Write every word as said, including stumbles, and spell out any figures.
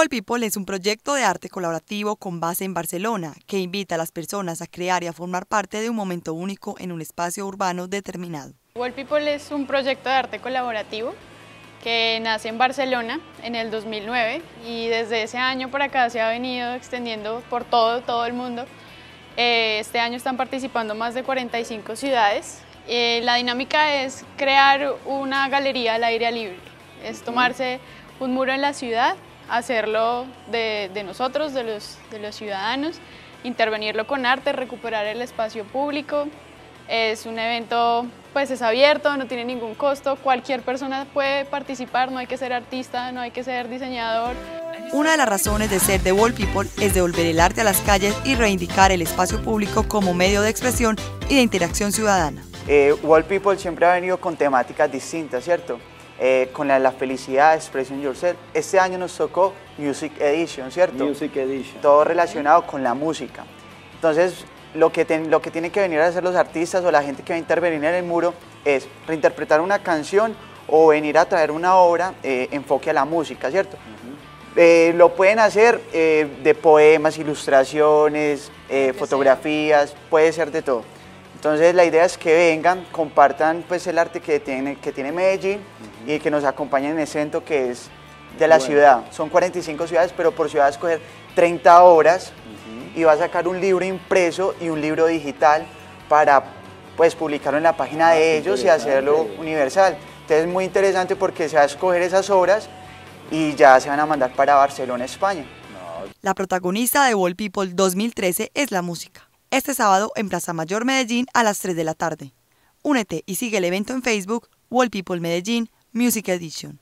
Wallpeople es un proyecto de arte colaborativo con base en Barcelona que invita a las personas a crear y a formar parte de un momento único en un espacio urbano determinado. Wallpeople es un proyecto de arte colaborativo que nace en Barcelona en el dos mil nueve y desde ese año para acá se ha venido extendiendo por todo, todo el mundo. Este año están participando más de cuarenta y cinco ciudades. La dinámica es crear una galería al aire libre, es tomarse un muro en la ciudad, hacerlo de, de nosotros, de los, de los ciudadanos, intervenirlo con arte, recuperar el espacio público. Es un evento, pues es abierto, no tiene ningún costo, cualquier persona puede participar, no hay que ser artista, no hay que ser diseñador. Una de las razones de ser de Wallpeople es devolver el arte a las calles y reivindicar el espacio público como medio de expresión y de interacción ciudadana. Eh, Wallpeople siempre ha venido con temáticas distintas, ¿cierto? Eh, con la, la felicidad, Expression Yourself. Este año nos tocó Music Edition, ¿cierto? Music Edition. Todo relacionado con la música. Entonces, lo que, ten, lo que tienen que venir a hacer los artistas o la gente que va a intervenir en el muro es reinterpretar una canción o venir a traer una obra eh, enfoque a la música, ¿cierto? Uh-huh. eh, lo pueden hacer eh, de poemas, ilustraciones, eh, fotografías, puede ser de todo. Entonces la idea es que vengan, compartan pues, el arte que tiene, que tiene Medellín uh-huh. y que nos acompañen en el centro que es de la bueno. ciudad. Son cuarenta y cinco ciudades, pero por ciudad escoger treinta obras uh-huh. y va a sacar un libro impreso y un libro digital para pues, publicarlo en la página ah, de ellos y hacerlo universal. Entonces es muy interesante porque se va a escoger esas obras y ya se van a mandar para Barcelona, España. No. La protagonista de Wallpeople dos mil trece es la música. Este sábado en Plaza Mayor Medellín a las tres de la tarde. Únete y sigue el evento en Facebook Wallpeople Medellín Music Edition.